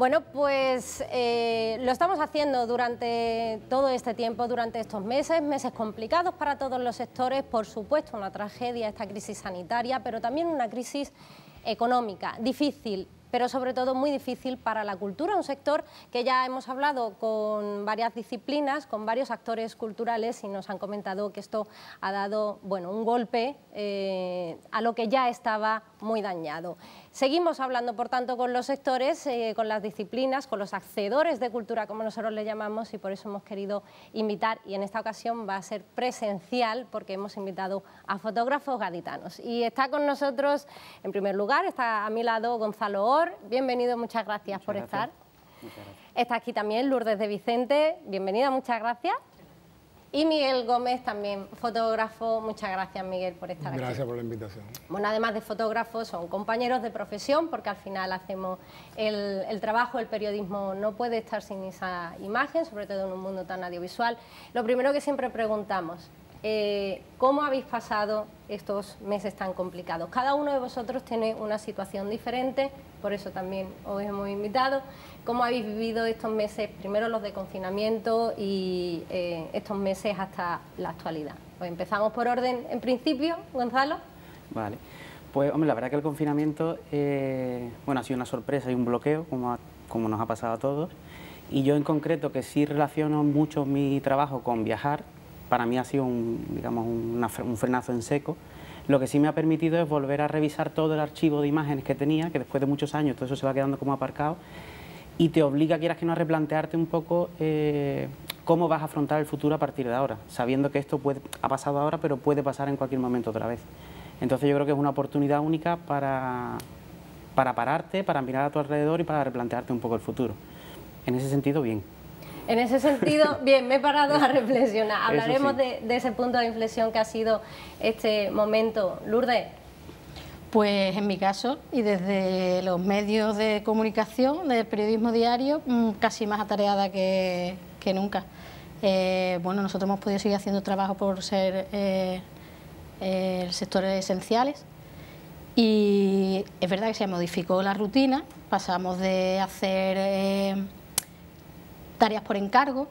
Bueno, pues lo estamos haciendo durante todo este tiempo, durante estos meses, meses complicados para todos los sectores, por supuesto una tragedia, esta crisis sanitaria, pero también una crisis económica, difícil, pero sobre todo muy difícil para la cultura, un sector que ya hemos hablado con varias disciplinas, con varios actores culturales y nos han comentado que esto ha dado, bueno, un golpe a lo que ya estaba muy dañado. Seguimos hablando, por tanto, con los sectores, con las disciplinas, con los hacedores de cultura, como nosotros le llamamos, y por eso hemos querido invitar, y en esta ocasión va a ser presencial, porque hemos invitado a fotógrafos gaditanos. Y está con nosotros, en primer lugar, está a mi lado Gonzalo Hörh. Bienvenido, muchas gracias por estar. Muchas gracias. Está aquí también Lourdes de Vicente, bienvenida, muchas gracias. Y Miguel Gómez, también fotógrafo, muchas gracias Miguel por estar aquí. Gracias por la invitación. Bueno, además de fotógrafos, son compañeros de profesión, porque al final hacemos el trabajo, el periodismo no puede estar sin esa imagen, sobre todo en un mundo tan audiovisual. Lo primero que siempre preguntamos, ¿cómo habéis pasado estos meses tan complicados? Cada uno de vosotros tiene una situación diferente, por eso también os hemos invitado. ¿Cómo habéis vivido estos meses, primero los de confinamiento y estos meses hasta la actualidad? Pues empezamos por orden, en principio, Gonzalo. Vale, pues hombre, la verdad que el confinamiento bueno, ha sido una sorpresa y un bloqueo, como nos ha pasado a todos. Y yo en concreto, que sí relaciono mucho mi trabajo con viajar, para mí ha sido un, digamos, un frenazo en seco. Lo que sí me ha permitido es volver a revisar todo el archivo de imágenes que tenía, que después de muchos años todo eso se va quedando como aparcado, y te obliga, quieras que no, a replantearte un poco cómo vas a afrontar el futuro a partir de ahora, sabiendo que esto ha pasado ahora, pero puede pasar en cualquier momento otra vez. Entonces yo creo que es una oportunidad única para pararte, para mirar a tu alrededor y para replantearte un poco el futuro. En ese sentido, bien. En ese sentido, bien, me he parado a reflexionar. Hablaremos de ese punto de inflexión que ha sido este momento. Lourdes. Pues en mi caso, y desde los medios de comunicación, del periodismo diario, casi más atareada que nunca. Bueno, nosotros hemos podido seguir haciendo trabajo por ser sectores esenciales. Y es verdad que se modificó la rutina, pasamos de hacer tareas por encargo,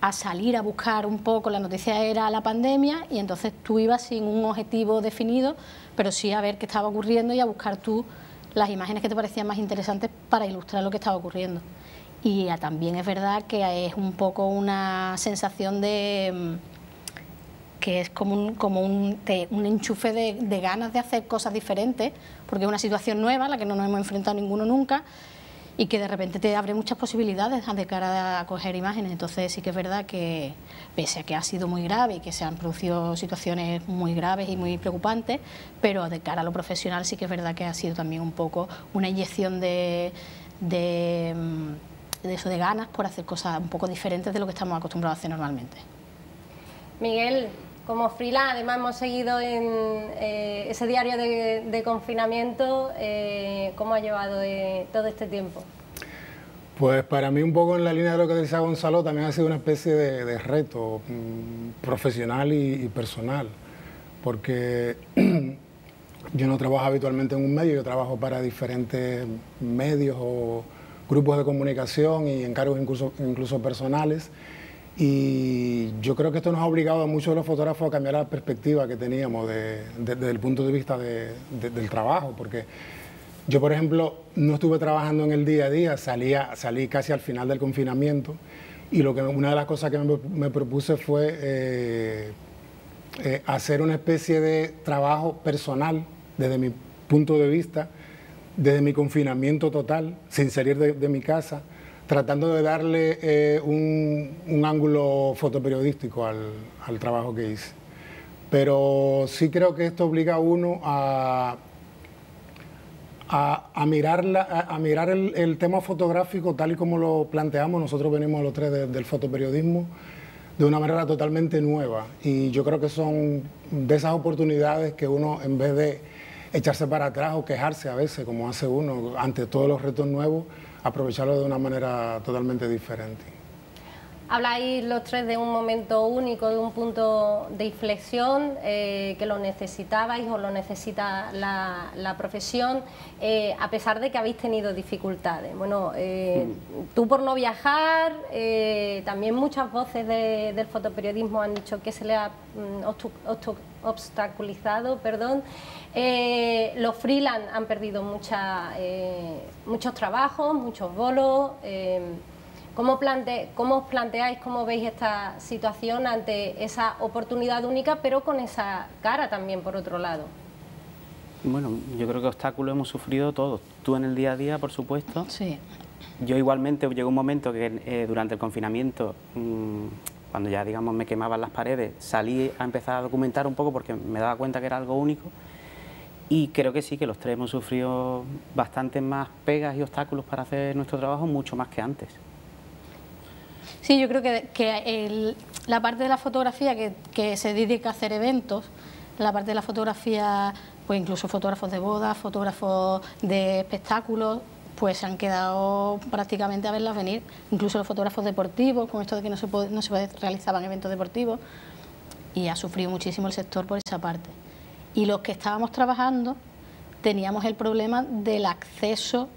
a salir a buscar un poco, la noticia era la pandemia, y entonces tú ibas sin un objetivo definido, pero sí a ver qué estaba ocurriendo y a buscar tú las imágenes que te parecían más interesantes para ilustrar lo que estaba ocurriendo. Y también es verdad que es un poco una sensación de que es como un enchufe de ganas de hacer cosas diferentes, porque es una situación nueva a la que no nos hemos enfrentado ninguno nunca, y que de repente te abre muchas posibilidades de cara a coger imágenes. Entonces sí que es verdad que, pese a que ha sido muy grave y que se han producido situaciones muy graves y muy preocupantes, pero de cara a lo profesional sí que es verdad que ha sido también un poco una inyección de ganas por hacer cosas un poco diferentes de lo que estamos acostumbrados a hacer normalmente. Miguel, como freelance, además hemos seguido en ese diario de confinamiento. ¿Cómo ha llevado todo este tiempo? Pues para mí, un poco en la línea de lo que decía Gonzalo, también ha sido una especie de reto profesional y personal, porque yo no trabajo habitualmente en un medio, yo trabajo para diferentes medios o grupos de comunicación y encargos incluso personales. Y yo creo que esto nos ha obligado a muchos de los fotógrafos a cambiar la perspectiva que teníamos desde el punto de vista del trabajo, porque yo, por ejemplo, no estuve trabajando en el día a día, salí casi al final del confinamiento, y una de las cosas que me propuse fue hacer una especie de trabajo personal desde mi punto de vista, desde mi confinamiento total, sin salir de mi casa, tratando de darle un ángulo fotoperiodístico al trabajo que hice. Pero sí creo que esto obliga a uno a mirar el tema fotográfico tal y como lo planteamos. Nosotros venimos los tres del fotoperiodismo de una manera totalmente nueva. Y yo creo que son de esas oportunidades que uno, en vez de echarse para atrás o quejarse a veces, como hace uno ante todos los retos nuevos, aprovecharlo de una manera totalmente diferente. Habláis los tres de un momento único, de un punto de inflexión que lo necesitabais o lo necesita la profesión, a pesar de que habéis tenido dificultades. Bueno, tú por no viajar, también muchas voces del fotoperiodismo han dicho que se le ha obstaculizado, perdón. Los freelance han perdido muchos trabajos, muchos bolos. ¿Cómo os planteáis, cómo veis esta situación ante esa oportunidad única, pero con esa cara también, por otro lado? Bueno, yo creo que obstáculos hemos sufrido todos. Tú en el día a día, por supuesto. Sí. Yo igualmente, llegó un momento que durante el confinamiento, cuando ya, digamos, me quemaban las paredes, salí a empezar a documentar un poco porque me daba cuenta que era algo único. Y creo que sí, que los tres hemos sufrido bastante más pegas y obstáculos para hacer nuestro trabajo, mucho más que antes. Sí, yo creo que la parte de la fotografía que se dedica a hacer eventos, la parte de la fotografía, pues incluso fotógrafos de bodas, fotógrafos de espectáculos, pues se han quedado prácticamente a verlas venir, incluso los fotógrafos deportivos, con esto de que no se realizaban eventos deportivos, y ha sufrido muchísimo el sector por esa parte. Y los que estábamos trabajando teníamos el problema del acceso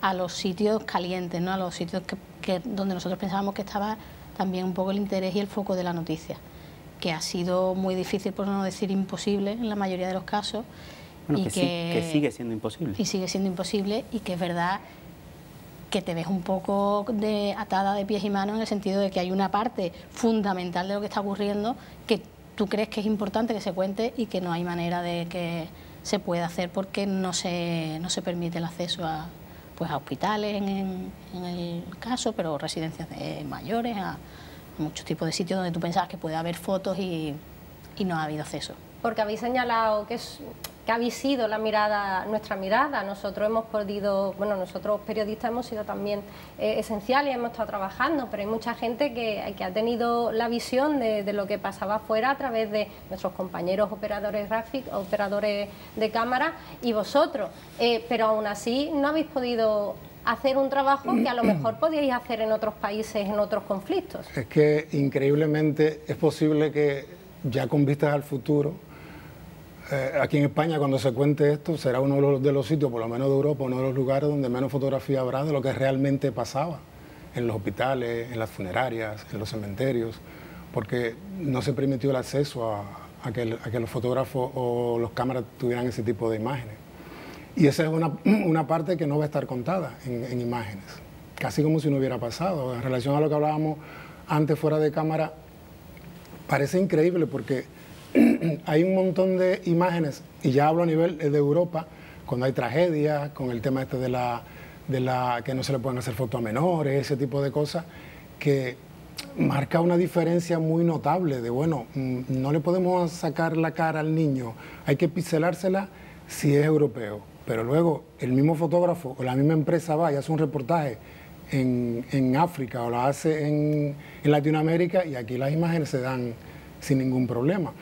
a los sitios calientes, ¿no? A los sitios que donde nosotros pensábamos que estaba también un poco el interés y el foco de la noticia, que ha sido muy difícil, por no decir imposible, en la mayoría de los casos. Bueno, que sigue siendo imposible. Y sigue siendo imposible, y que es verdad que te ves un poco atada de pies y manos, en el sentido de que hay una parte fundamental de lo que está ocurriendo que tú crees que es importante que se cuente y que no hay manera de que se pueda hacer porque no se permite el acceso a... pues a hospitales en el caso, pero residencias de mayores, a muchos tipos de sitios donde tú pensabas que puede haber fotos y no ha habido acceso. Porque habéis señalado que habéis sido nuestra mirada. Nosotros hemos podido, bueno, nosotros periodistas hemos sido también esenciales, hemos estado trabajando, pero hay mucha gente que ha tenido la visión de lo que pasaba afuera a través de nuestros compañeros operadores gráficos, operadores de cámara y vosotros, pero aún así no habéis podido hacer un trabajo que a lo mejor podíais hacer en otros países, en otros conflictos. Es que increíblemente es posible que ya con vistas al futuro, aquí en España, cuando se cuente esto, será uno de los sitios, por lo menos de Europa, uno de los lugares donde menos fotografía habrá de lo que realmente pasaba en los hospitales, en las funerarias, en los cementerios, porque no se permitió el acceso a que los fotógrafos o los cámaras tuvieran ese tipo de imágenes. Y esa es una parte que no va a estar contada en imágenes, casi como si no hubiera pasado. En relación a lo que hablábamos antes fuera de cámara, parece increíble porque hay un montón de imágenes, y ya hablo a nivel de Europa, cuando hay tragedias, con el tema este de la que no se le pueden hacer fotos a menores, ese tipo de cosas, que marca una diferencia muy notable de, bueno, no le podemos sacar la cara al niño, hay que pixelársela si es europeo, pero luego el mismo fotógrafo o la misma empresa va y hace un reportaje en África o lo hace en Latinoamérica, y aquí las imágenes se dan sin ningún problema.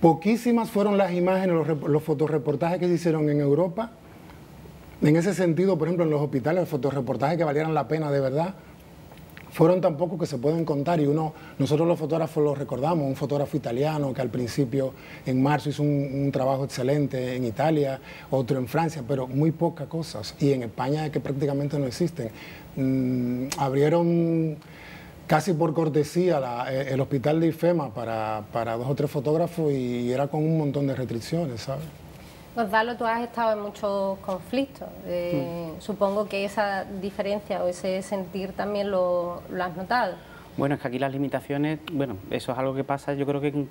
Poquísimas fueron las imágenes, los fotoreportajes que se hicieron en Europa. En ese sentido, por ejemplo, en los hospitales, los fotoreportajes que valieran la pena de verdad, fueron tan pocos que se pueden contar. Y nosotros los fotógrafos los recordamos, un fotógrafo italiano que al principio, en marzo, hizo un trabajo excelente en Italia, otro en Francia, pero muy pocas cosas. Y en España es que prácticamente no existen. Abrieron casi por cortesía el hospital de IFEMA para dos o tres fotógrafos, y era con un montón de restricciones, ¿sabes? Gonzalo, tú has estado en muchos conflictos. Supongo que esa diferencia o ese sentir también lo has notado. Bueno, es que aquí las limitaciones, bueno, eso es algo que pasa, yo creo que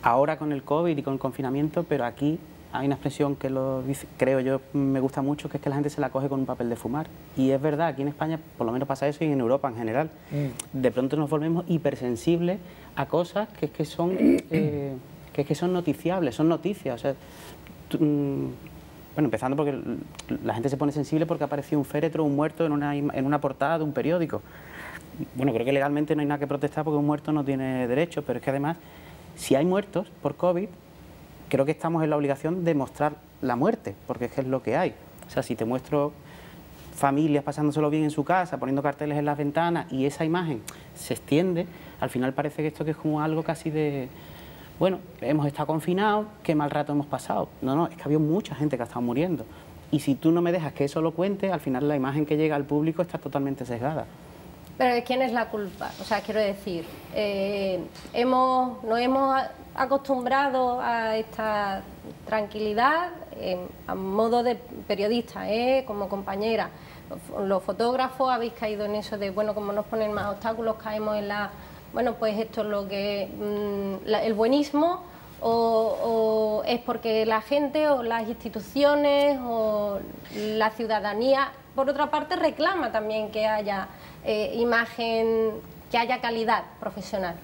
ahora con el COVID y con el confinamiento, pero aquí hay una expresión que lo dice, creo yo, me gusta mucho, que es que la gente se la coge con un papel de fumar. Y es verdad, aquí en España por lo menos pasa eso, y en Europa en general. De pronto nos volvemos hipersensibles a cosas que son noticiables, son noticias. O sea, bueno, empezando porque la gente se pone sensible porque ha aparecido un féretro, un muerto en una portada de un periódico. Bueno, creo que legalmente no hay nada que protestar porque un muerto no tiene derecho, pero es que además, si hay muertos por COVID, creo que estamos en la obligación de mostrar la muerte, porque es lo que hay. O sea, si te muestro familias pasándoselo bien en su casa, poniendo carteles en las ventanas, y esa imagen se extiende, al final parece que esto que es como algo casi de, bueno, hemos estado confinados, qué mal rato hemos pasado. No, no, es que había mucha gente que ha estado muriendo. Y si tú no me dejas que eso lo cuente, al final la imagen que llega al público está totalmente sesgada. Pero ¿de quién es la culpa? O sea, quiero decir, nos hemos acostumbrado a esta tranquilidad a modo de periodista, como compañera. Los fotógrafos habéis caído en eso de, bueno, como nos ponen más obstáculos, caemos en la... Bueno, pues esto es lo que... el buenismo... O es porque la gente o las instituciones o la ciudadanía, por otra parte, reclama también que haya imagen, que haya calidad profesional.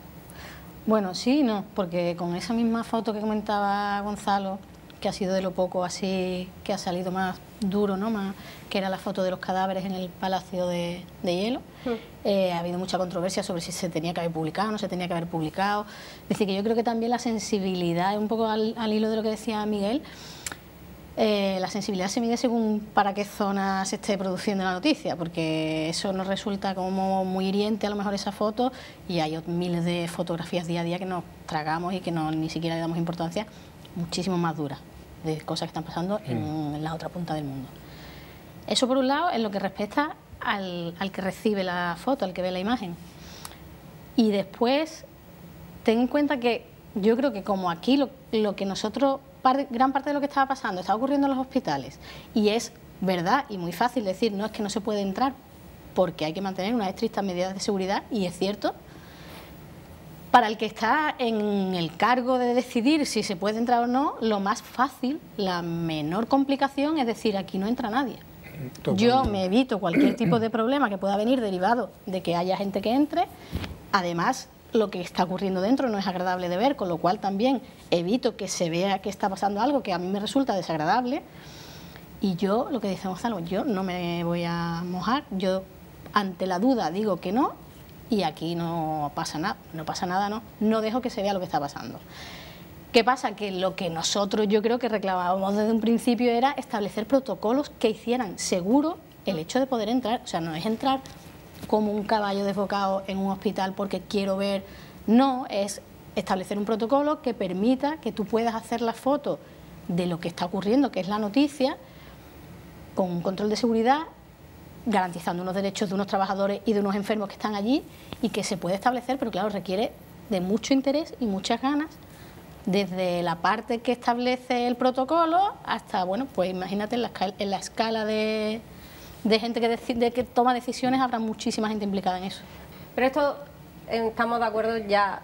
Bueno, sí, no, porque con esa misma foto que comentaba Gonzalo, que ha sido de lo poco así, que ha salido más duro, ¿no? Más, que era la foto de los cadáveres en el Palacio de Hielo. Ha habido mucha controversia sobre si se tenía que haber publicado, no se tenía que haber publicado. Es decir, que yo creo que también la sensibilidad, un poco al hilo de lo que decía Miguel, la sensibilidad se mide según para qué zona se esté produciendo la noticia, porque eso nos resulta como muy hiriente a lo mejor esa foto, y hay miles de fotografías día a día que nos tragamos y que no, ni siquiera le damos importancia, muchísimo más duras, de cosas que están pasando en la otra punta del mundo. Eso por un lado, en lo que respecta al que recibe la foto, al que ve la imagen. Y después, ten en cuenta que yo creo que como aquí lo que nosotros, gran parte de lo que estaba pasando, estaba ocurriendo en los hospitales, y es verdad y muy fácil decir, no, es que no se puede entrar porque hay que mantener unas estrictas medidas de seguridad, y es cierto. Para el que está en el cargo de decidir si se puede entrar o no, lo más fácil, la menor complicación, es decir, aquí no entra nadie. Yo me evito cualquier tipo de problema que pueda venir derivado de que haya gente que entre. Además, lo que está ocurriendo dentro no es agradable de ver, con lo cual también evito que se vea que está pasando algo que a mí me resulta desagradable. Y yo, lo que dice Gonzalo, yo no me voy a mojar, yo ante la duda digo que no. Y aquí no pasa nada, no dejo que se vea lo que está pasando. ¿Qué pasa? Que lo que nosotros yo creo que reclamábamos desde un principio era establecer protocolos que hicieran seguro el hecho de poder entrar. O sea, no es entrar como un caballo desbocado en un hospital porque quiero ver, no, es establecer un protocolo que permita que tú puedas hacer la foto de lo que está ocurriendo, que es la noticia, con un control de seguridad, garantizando unos derechos de unos trabajadores y de unos enfermos que están allí, y que se puede establecer, pero claro, requiere de mucho interés y muchas ganas, desde la parte que establece el protocolo hasta, bueno, pues imagínate en la escala de gente que toma decisiones, habrá muchísima gente implicada en eso. Pero esto, estamos de acuerdo, ya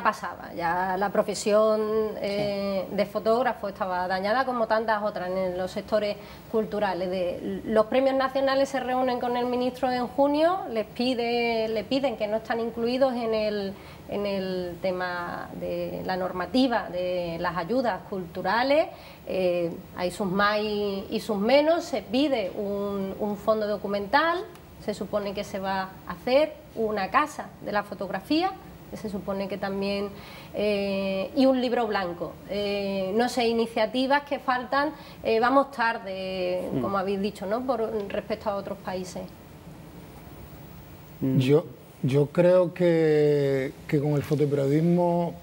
pasaba, ya la profesión de fotógrafo estaba dañada como tantas otras en los sectores culturales. Los premios nacionales se reúnen con el ministro en junio, le piden que no están incluidos en el tema de la normativa de las ayudas culturales, hay sus más y sus menos, se pide un fondo documental, se supone que se va a hacer una casa de la fotografía, se supone que también, y un libro blanco, no sé, iniciativas que faltan, vamos tarde, como habéis dicho, ¿no?, por respecto a otros países. Yo creo que con el fotoperiodismo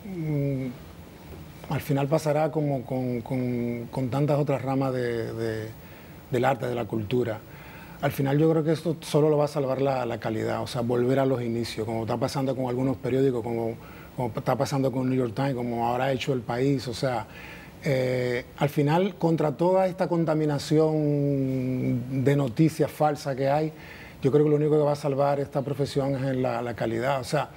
al final pasará como con tantas otras ramas del arte, de la cultura. Al final yo creo que esto solo lo va a salvar la calidad, o sea, volver a los inicios, como está pasando con algunos periódicos, como está pasando con New York Times, como ahora ha hecho El País, o sea, al final, contra toda esta contaminación de noticias falsas que hay, yo creo que lo único que va a salvar esta profesión es la calidad, o sea,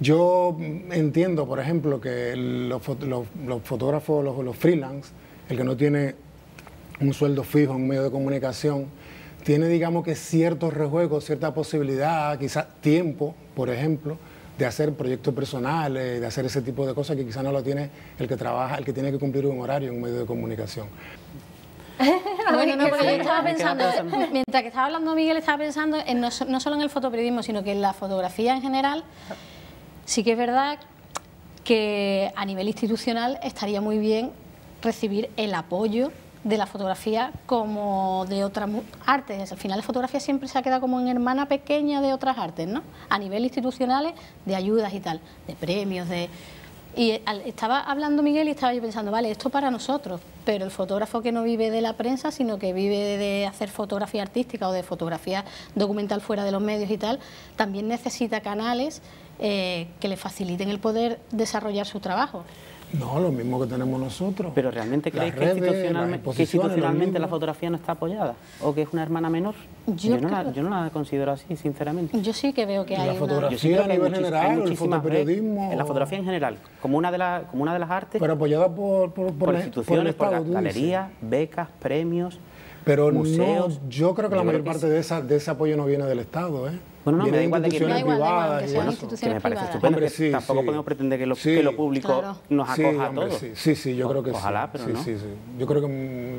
yo entiendo, por ejemplo, que los fotógrafos, los freelance, el que no tiene un sueldo fijo en un medio de comunicación, tiene, digamos, que ciertos rejuegos, cierta posibilidad, quizás tiempo, por ejemplo, de hacer proyectos personales, de hacer ese tipo de cosas que quizás no lo tiene el que trabaja, el que tiene que cumplir un horario en un medio de comunicación. Bueno, no, pero yo estaba pensando, mientras que estaba hablando Miguel, estaba pensando en no solo en el fotoperiodismo, sino que en la fotografía en general. Sí que es verdad que a nivel institucional estaría muy bien recibir el apoyo de la fotografía como de otras artes. Al final la fotografía siempre se ha quedado como en hermana pequeña de otras artes, ¿no? A nivel institucionales, de ayudas y tal, de premios, de... Y estaba hablando Miguel y estaba yo pensando, vale, esto para nosotros, pero el fotógrafo que no vive de la prensa, sino que vive de hacer fotografía artística o de fotografía documental fuera de los medios y tal, también necesita canales que le faciliten el poder desarrollar su trabajo. No, lo mismo que tenemos nosotros. Pero realmente crees que institucionalmente la fotografía no está apoyada o que es una hermana menor. Yo no la considero así, sinceramente. Yo sí que veo que hay la fotografía a nivel general, el fotoperiodismo. La fotografía en general, como una de las artes. Pero apoyada por instituciones, por galerías, becas, premios. Pero museos, no, yo creo que la mayor parte de ese apoyo no viene del Estado, ¿eh? Bueno, no, me da igual de que me parece estupendo. Hombre, sí, tampoco podemos pretender que lo público nos acoja a todos. Sí, yo creo que ojalá, pero no. Sí. Yo creo que,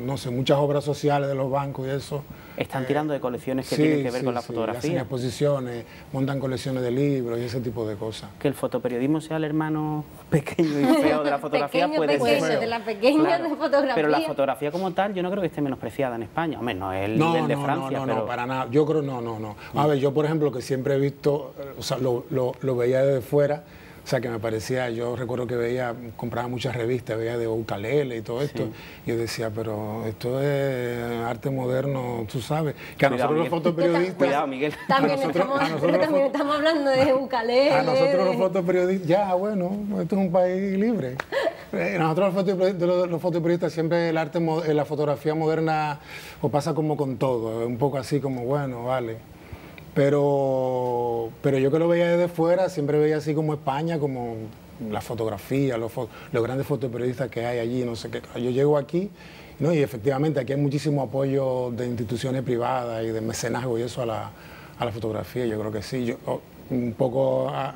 no sé, muchas obras sociales de los bancos y eso... Están tirando de colecciones que tienen que ver con la fotografía. Hacen exposiciones, montan colecciones de libros y ese tipo de cosas. Que el fotoperiodismo sea el hermano pequeño y feo de la fotografía puede ser. De la pequeña de fotografía. Pero la fotografía como tal yo no creo que esté menospreciada en España, o menos el nivel de Francia. No, para nada. Yo creo, no. A ver, yo por ejemplo, que siempre he visto, o sea, lo veía desde fuera, o sea, que me parecía, yo recuerdo que veía, compraba muchas revistas, veía de ukulele y todo esto, y yo decía, pero esto es arte moderno, tú sabes, que a nosotros los fotoperiodistas... Cuidado, Miguel. También estamos hablando de ukulele. A nosotros los fotoperiodistas, ya, bueno, esto es un país libre. Nosotros los fotoperiodistas siempre la fotografía moderna o pasa como con todo, un poco así como, bueno, vale... Pero yo que lo veía desde fuera, siempre veía así como España, como la fotografía, los grandes fotoperiodistas que hay allí, no sé qué. Yo llego aquí, ¿no? Y efectivamente aquí hay muchísimo apoyo de instituciones privadas y de mecenazgo y eso a la fotografía, yo creo que sí. Un poco a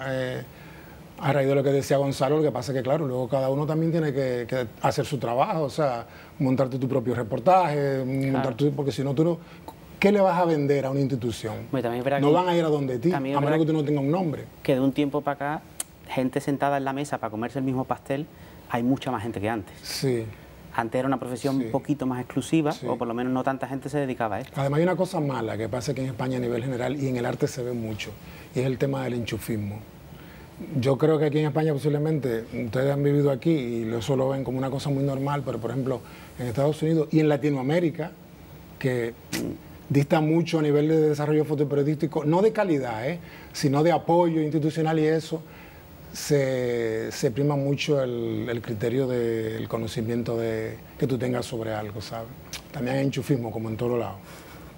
raíz de lo que decía Gonzalo, lo que pasa es que, claro, luego cada uno también tiene que hacer su trabajo, o sea, montarte tu propio reportaje, porque si no tú no... ¿Qué le vas a vender a una institución? Bueno, no van a ir a donde ti, a menos que tú no tengas un nombre. Que de un tiempo para acá, gente sentada en la mesa para comerse el mismo pastel, hay mucha más gente que antes. Sí. Antes era una profesión un poquito más exclusiva, o por lo menos no tanta gente se dedicaba a esto. Además hay una cosa mala que pasa que en España a nivel general y en el arte se ve mucho, y es el tema del enchufismo. Yo creo que aquí en España posiblemente, ustedes han vivido aquí y eso lo ven como una cosa muy normal, pero por ejemplo en Estados Unidos y en Latinoamérica, que... dista mucho a nivel de desarrollo fotoperiodístico, no de calidad, sino de apoyo institucional y eso, se prima mucho el criterio del conocimiento que tú tengas sobre algo, ¿sabes? También hay enchufismo, como en todos lados,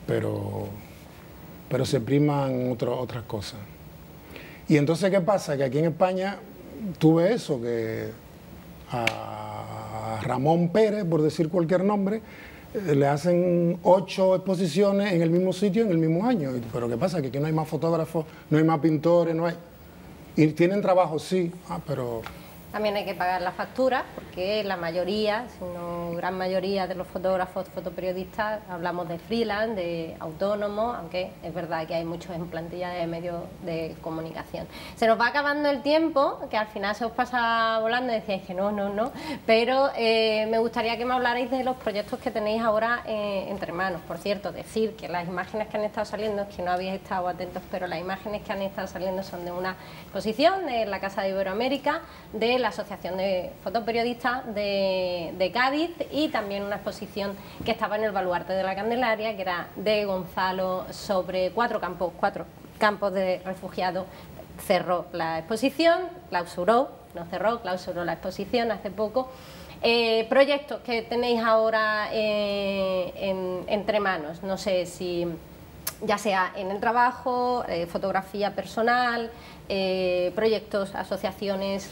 pero se priman otras cosas. Y entonces, ¿qué pasa? Que aquí en España tuve eso, que a Ramón Pérez, por decir cualquier nombre, le hacen 8 exposiciones en el mismo sitio en el mismo año. Pero ¿qué pasa? Que aquí no hay más fotógrafos, no hay más pintores, no hay... Y tienen trabajo, sí, pero... También hay que pagar las facturas, porque la mayoría, si no gran mayoría de los fotógrafos, fotoperiodistas, hablamos de freelance, de autónomos, aunque es verdad que hay muchos en plantilla de medios de comunicación. Se nos va acabando el tiempo, que al final se os pasa volando y decíais que no, pero me gustaría que me hablarais de los proyectos que tenéis ahora entre manos. Por cierto, decir que las imágenes que han estado saliendo, es que no habéis estado atentos, pero las imágenes que han estado saliendo son de una exposición de la Casa de Iberoamérica, de la Asociación de Fotoperiodistas de Cádiz y también una exposición que estaba en el Baluarte de la Candelaria, que era de Gonzalo, sobre 4 campos de refugiados. Cerró la exposición, clausuró la exposición hace poco. Proyectos que tenéis ahora entre manos, no sé si... ya sea en el trabajo, fotografía personal, proyectos, asociaciones...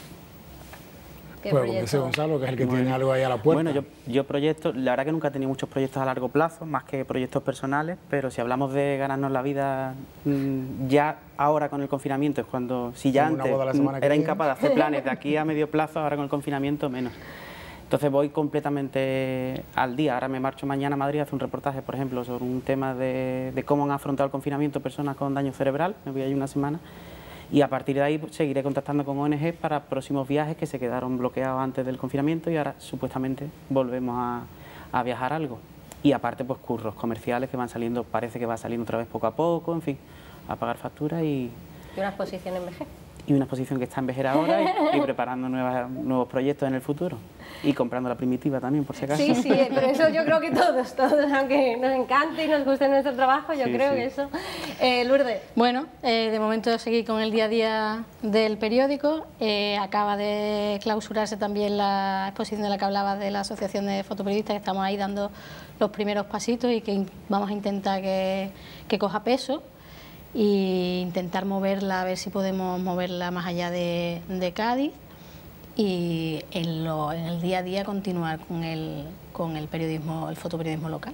Bueno, ese Gonzalo, que es el que tiene algo ahí a la puerta. Bueno, yo proyectos, la verdad que nunca he tenido muchos proyectos a largo plazo, más que proyectos personales, pero si hablamos de ganarnos la vida ya ahora con el confinamiento, es cuando, si ya antes era incapaz de hacer planes de aquí a medio plazo, ahora con el confinamiento menos. Entonces voy completamente al día, ahora me marcho mañana a Madrid a hacer un reportaje, por ejemplo, sobre un tema de cómo han afrontado el confinamiento personas con daño cerebral, me voy ahí una semana. Y a partir de ahí seguiré contactando con ONG para próximos viajes que se quedaron bloqueados antes del confinamiento y ahora supuestamente volvemos a, a viajar algo. Y aparte, pues curros comerciales que van saliendo, parece que va saliendo otra vez poco a poco, en fin, a pagar facturas y... ¿Y una exposición en Vejer? Y una exposición que está en Vejer ahora y preparando nuevos proyectos en el futuro. Y comprando la primitiva también, por si acaso. Sí, sí, pero eso yo creo que todos, aunque nos encante y nos guste nuestro trabajo, yo creo que eso. Lourdes. Bueno, de momento seguí con el día a día del periódico. Acaba de clausurarse también la exposición de la que hablabas de la Asociación de Fotoperiodistas, que estamos ahí dando los primeros pasitos y que vamos a intentar que coja peso. ...y intentar moverla, a ver si podemos moverla más allá de Cádiz... ...y en el día a día continuar con el periodismo, el fotoperiodismo local.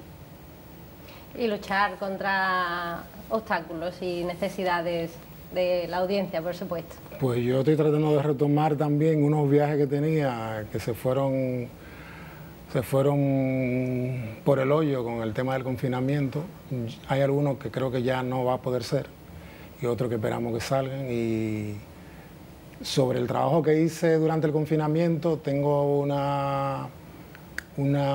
Y luchar contra obstáculos y necesidades de la audiencia, por supuesto. Pues yo estoy tratando de retomar también unos viajes que tenía... ...que se fueron por el hoyo con el tema del confinamiento. Hay algunos que creo que ya no va a poder ser y otros que esperamos que salgan. Y sobre el trabajo que hice durante el confinamiento tengo una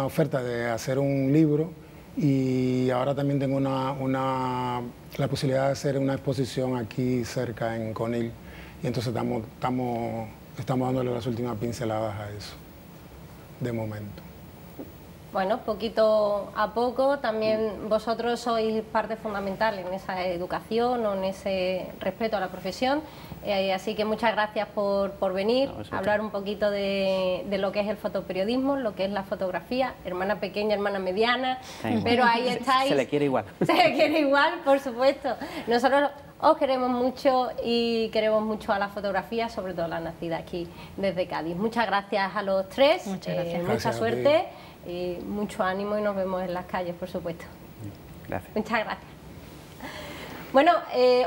oferta de hacer un libro y ahora también tengo la posibilidad de hacer una exposición aquí cerca en Conil. Y entonces estamos dándole las últimas pinceladas a eso, de momento. Bueno, poquito a poco, también vosotros sois parte fundamental en esa educación o en ese respeto a la profesión, así que muchas gracias por venir a hablar un poquito de lo que es el fotoperiodismo, lo que es la fotografía, hermana pequeña, hermana mediana, pero ahí estáis. Se le quiere igual. Se le quiere igual, por supuesto. Nosotros os queremos mucho y queremos mucho a la fotografía, sobre todo la nacida aquí desde Cádiz. Muchas gracias a los tres, muchas gracias. Mucha suerte. Y mucho ánimo y nos vemos en las calles, por supuesto. Gracias. Muchas gracias. Bueno,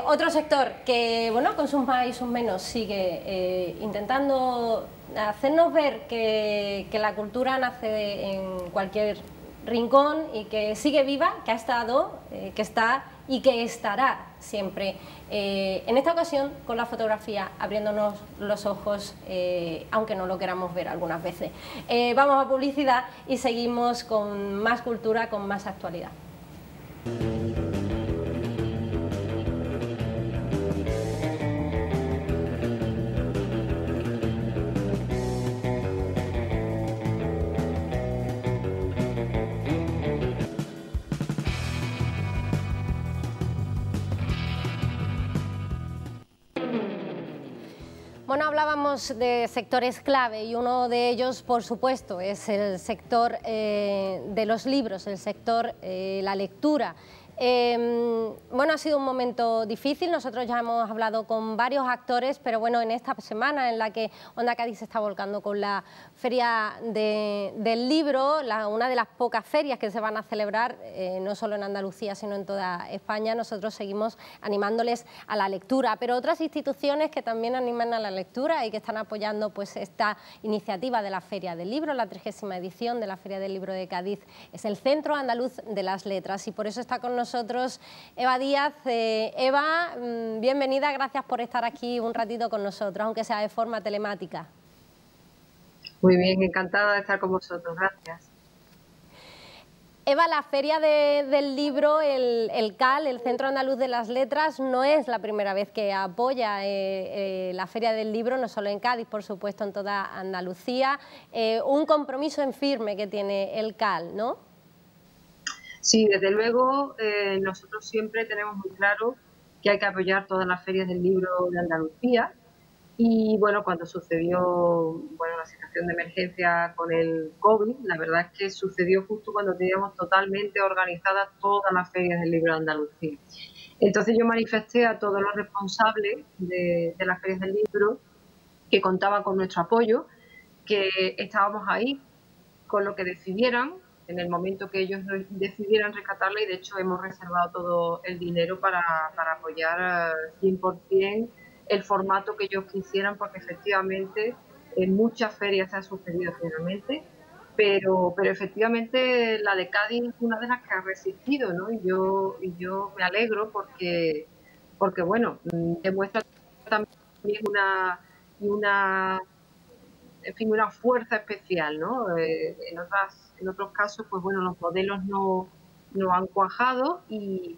otro sector que, bueno, con sus más y sus menos sigue intentando hacernos ver que la cultura nace en cualquier rincón y que sigue viva, que ha estado, que está y que estará siempre. En esta ocasión, con la fotografía, abriéndonos los ojos, aunque no lo queramos ver algunas veces. Vamos a publicidad y seguimos con más cultura, con más actualidad. Bueno, hablábamos de sectores clave y uno de ellos, por supuesto, es el sector de los libros, el sector la lectura. Bueno, ha sido un momento difícil, nosotros ya hemos hablado con varios actores, pero bueno, en esta semana en la que Onda Cádiz se está volcando con la Feria del Libro, una de las pocas ferias que se van a celebrar, no solo en Andalucía, sino en toda España, nosotros seguimos animándoles a la lectura, pero otras instituciones que también animan a la lectura y que están apoyando pues esta iniciativa de la Feria del Libro, la 30ª edición de la Feria del Libro de Cádiz, es el Centro Andaluz de las Letras y por eso está con nosotros Eva Díaz. Eva, bienvenida, gracias por estar aquí un ratito con nosotros, aunque sea de forma telemática. Muy bien, encantada de estar con vosotros, gracias. Eva, la Feria del Libro, el CAL, el Centro Andaluz de las Letras, no es la primera vez que apoya la Feria del Libro, no solo en Cádiz, por supuesto, en toda Andalucía. Un compromiso en firme que tiene el CAL, ¿no? Sí, desde luego, nosotros siempre tenemos muy claro que hay que apoyar todas las ferias del libro de Andalucía y, bueno, cuando sucedió la situación de emergencia con el COVID, la verdad es que sucedió justo cuando teníamos totalmente organizadas todas las ferias del libro de Andalucía. Entonces yo manifesté a todos los responsables de las ferias del libro que contaban con nuestro apoyo, que estábamos ahí con lo que decidieran, en el momento que ellos decidieran rescatarla y de hecho hemos reservado todo el dinero para apoyar 100% el formato que ellos quisieran porque efectivamente en muchas ferias se ha sucedido finalmente, pero efectivamente la de Cádiz es una de las que ha resistido, ¿no? Y yo me alegro porque bueno, demuestra también una en fin, una fuerza especial, ¿no? En otros casos, pues bueno, los modelos no han cuajado,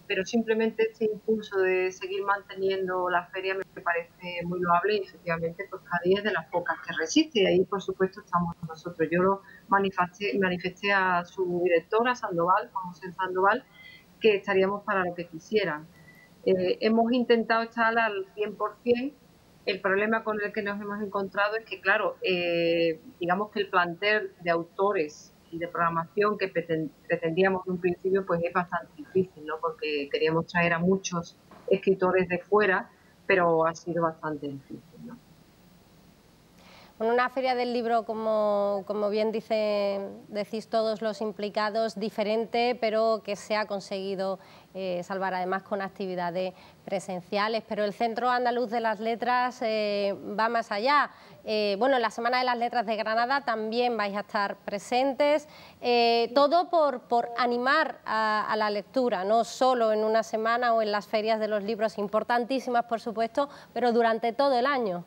pero simplemente este impulso de seguir manteniendo la feria me parece muy loable, y efectivamente pues Cádiz es de las pocas que resiste, y ahí por supuesto estamos nosotros. Yo lo manifesté a su directora Sandoval, José Sandoval, que estaríamos para lo que quisieran. Hemos intentado estar al 100%, el problema con el que nos hemos encontrado es que, claro, digamos que el plantel de autores y de programación que pretendíamos en un principio pues es bastante difícil, ¿no? Porque queríamos traer a muchos escritores de fuera, pero ha sido bastante difícil, ¿no? Bueno, una feria del libro, como bien decís todos los implicados, diferente, pero que se ha conseguido salvar además con actividades presenciales. Pero el Centro Andaluz de las Letras va más allá. Bueno, en la Semana de las Letras de Granada también vais a estar presentes, todo por animar a la lectura, no solo en una semana o en las ferias de los libros, importantísimas por supuesto, pero durante todo el año.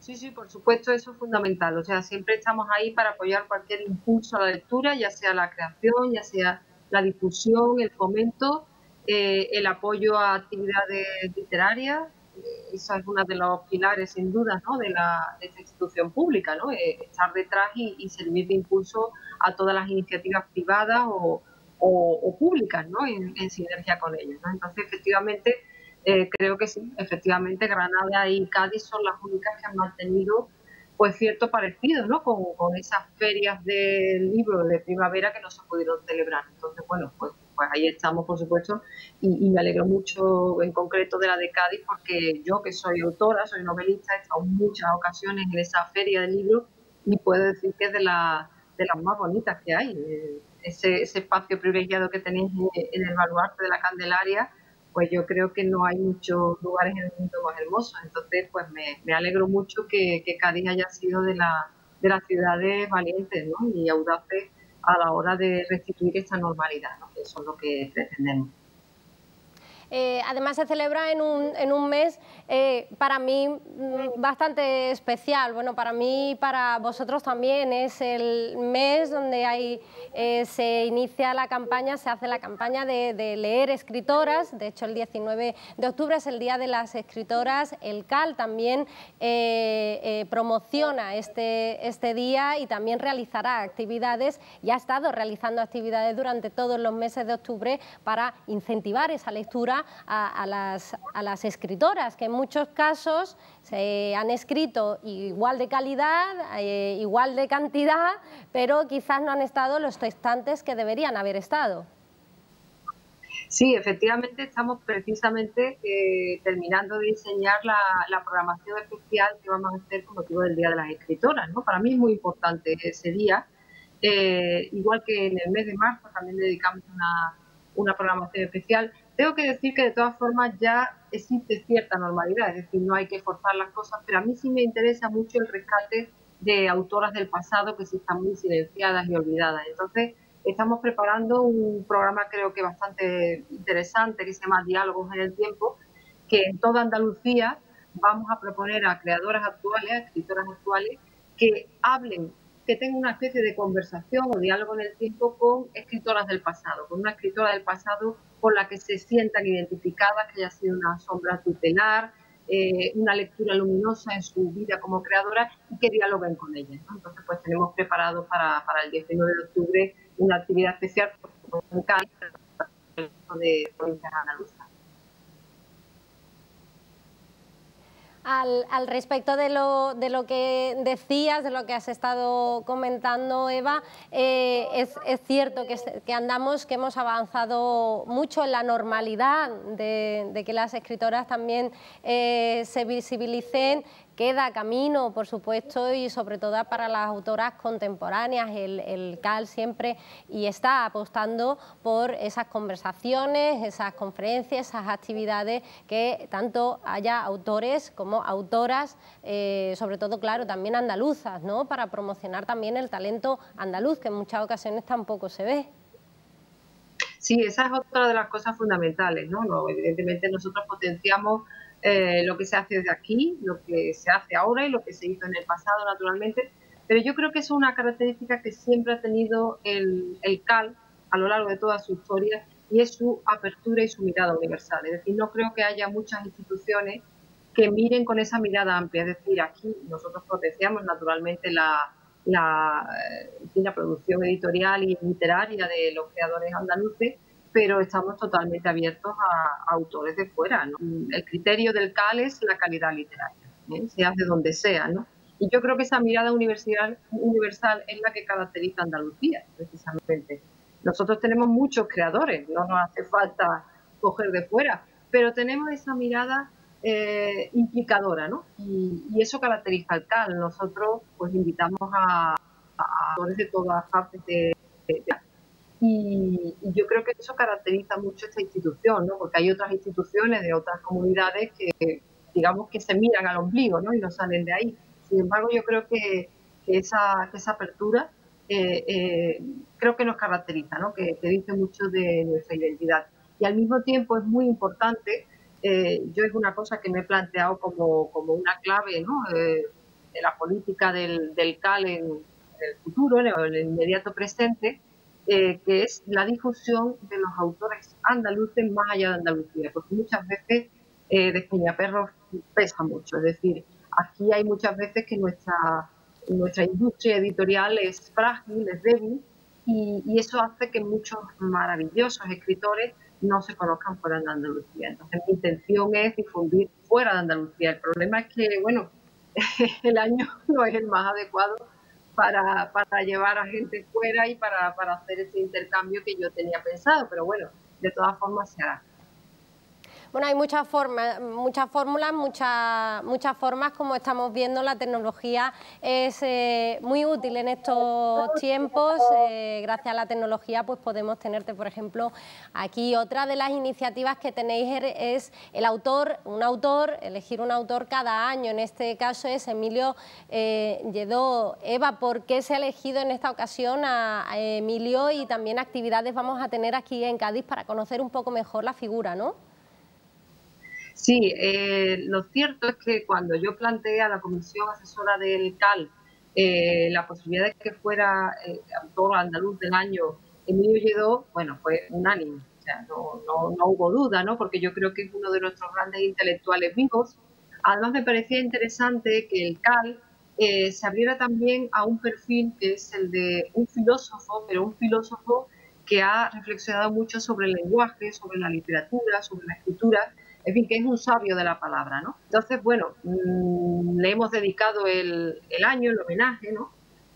Sí, sí, por supuesto, eso es fundamental. O sea, siempre estamos ahí para apoyar cualquier impulso a la lectura, ya sea la creación, ya sea la difusión, el fomento, el apoyo a actividades literarias. Eso es uno de los pilares, sin duda, ¿no? de esta institución pública, ¿no? Estar detrás y servir de impulso a todas las iniciativas privadas o públicas, ¿no? En sinergia con ellas, ¿no? Entonces, efectivamente, creo que sí, efectivamente Granada y Cádiz son las únicas que han mantenido pues cierto parecido, ¿no? con esas ferias del libro de primavera que no se pudieron celebrar. Entonces, bueno, pues ahí estamos, por supuesto, y me alegro mucho en concreto de la de Cádiz, porque yo, que soy autora, soy novelista, he estado en muchas ocasiones en esa feria del libro y puedo decir que es de las más bonitas que hay. Ese espacio privilegiado que tenéis en el Baluarte de la Candelaria, pues yo creo que no hay muchos lugares en el mundo más hermosos. Entonces, pues me alegro mucho que Cádiz haya sido de las ciudades valientes, ¿no? Y audaces a la hora de restituir esta normalidad, ¿no? Eso es lo que pretendemos. Además se celebra en un mes para mí bastante especial. Bueno, para mí y para vosotros también es el mes donde se inicia la campaña, se hace la campaña de leer escritoras. De hecho, el 19 de octubre es el Día de las Escritoras. El CAL también promociona este día y también realizará actividades, y ha estado realizando actividades durante todos los meses de octubre para incentivar esa lectura a las escritoras, que en muchos casos se han escrito igual de calidad, igual de cantidad, pero quizás no han estado los textantes que deberían haber estado. Sí, efectivamente estamos precisamente terminando de diseñar la programación especial que vamos a hacer con motivo del Día de las Escritoras, ¿no? Para mí es muy importante ese día. Igual que en el mes de marzo también dedicamos una programación especial. Tengo que decir que de todas formas ya existe cierta normalidad, es decir, no hay que forzar las cosas, pero a mí sí me interesa mucho el rescate de autoras del pasado que sí están muy silenciadas y olvidadas. Entonces, estamos preparando un programa creo que bastante interesante que se llama Diálogos en el Tiempo, que en toda Andalucía vamos a proponer a creadoras actuales, a escritoras actuales, que hablen, que tenga una especie de conversación o diálogo en el tiempo con escritoras del pasado, con una escritora del pasado con la que se sientan identificadas, que haya sido una sombra tutelar, una lectura luminosa en su vida como creadora y que dialoguen con ella, ¿no? Entonces, pues tenemos preparado para el 19 de octubre una actividad especial con Cádiz de provincias andaluzas. Al respecto de lo que decías, de lo que has estado comentando, Eva, es cierto que hemos avanzado mucho en la normalidad de que las escritoras también se visibilicen. Queda camino, por supuesto, y sobre todo para las autoras contemporáneas. El CAL siempre y está apostando por esas conversaciones, esas conferencias, esas actividades, que tanto haya autores como autoras, sobre todo, claro, también andaluzas, ¿no? Para promocionar también el talento andaluz, que en muchas ocasiones tampoco se ve. Sí, esa es otra de las cosas fundamentales, ¿no? Evidentemente nosotros potenciamos lo que se hace desde aquí, lo que se hace ahora y lo que se hizo en el pasado, naturalmente. Pero yo creo que es una característica que siempre ha tenido el CAL a lo largo de toda su historia, y es su apertura y su mirada universal. Es decir, no creo que haya muchas instituciones que miren con esa mirada amplia. Es decir, aquí nosotros potenciamos naturalmente la producción editorial y literaria de los creadores andaluces, pero estamos totalmente abiertos a autores de fuera, ¿no? El criterio del CAL es la calidad literaria, ¿eh? Se hace donde sea, ¿no? Y yo creo que esa mirada universal es la que caracteriza a Andalucía, precisamente. Nosotros tenemos muchos creadores, no nos hace falta coger de fuera, pero tenemos esa mirada implicadora, ¿no? Y eso caracteriza al CAL. Nosotros pues invitamos a autores de todas partes de y yo creo que eso caracteriza mucho esta institución, ¿no? Porque hay otras instituciones de otras comunidades que, digamos, que se miran al ombligo, ¿no? Y no salen de ahí. Sin embargo, yo creo que esa apertura creo que nos caracteriza, ¿no? Que dice mucho de nuestra identidad. Y al mismo tiempo es muy importante, yo es una cosa que me he planteado como una clave, ¿no? De la política del CAL en el futuro, en el inmediato presente, que es la difusión de los autores andaluces más allá de Andalucía, porque muchas veces Despeñaperros pesa mucho. Es decir, aquí hay muchas veces que nuestra industria editorial es frágil, es débil, y eso hace que muchos maravillosos escritores no se conozcan fuera de Andalucía. Entonces, mi intención es difundir fuera de Andalucía. El problema es que, bueno, el año no es el más adecuado para llevar a gente fuera y para hacer ese intercambio que yo tenía pensado, pero bueno, de todas formas se hará. Bueno, hay muchas formas, muchas fórmulas, muchas formas, como estamos viendo. La tecnología es muy útil en estos tiempos. Gracias a la tecnología pues podemos tenerte, por ejemplo, aquí. Otra de las iniciativas que tenéis es elegir un autor cada año. En este caso es Emilio Lledó. Eva, ¿por qué se ha elegido en esta ocasión a Emilio? Y también actividades vamos a tener aquí en Cádiz para conocer un poco mejor la figura, ¿no? Sí, lo cierto es que cuando yo planteé a la comisión asesora del CAL la posibilidad de que fuera autor andaluz del año Emilio Lledó, bueno, fue unánime, o sea, no hubo duda, ¿no? Porque yo creo que es uno de nuestros grandes intelectuales vivos. Además, me parecía interesante que el CAL se abriera también a un perfil que es el de un filósofo, pero un filósofo que ha reflexionado mucho sobre el lenguaje, sobre la literatura, sobre la escritura. En fin, que es un sabio de la palabra, ¿no? Entonces, bueno, le hemos dedicado el año, el homenaje, ¿no?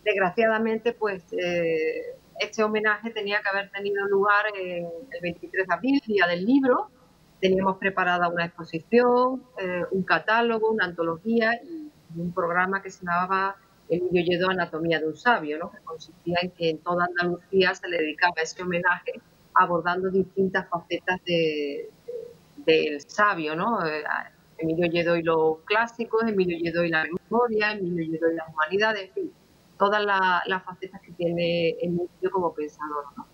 Desgraciadamente, pues, este homenaje tenía que haber tenido lugar el 23 de abril, Día del Libro. Teníamos preparada una exposición, un catálogo, una antología y un programa que se llamaba Emilio Lledó, Anatomía de un Sabio, ¿no? Que consistía en que en toda Andalucía se le dedicaba ese homenaje abordando distintas facetas del sabio, ¿no? Emilio Lledó y los clásicos, Emilio Lledó y la memoria, Emilio Lledó y las humanidades, en fin, todas las facetas que tiene Emilio como pensador, ¿no?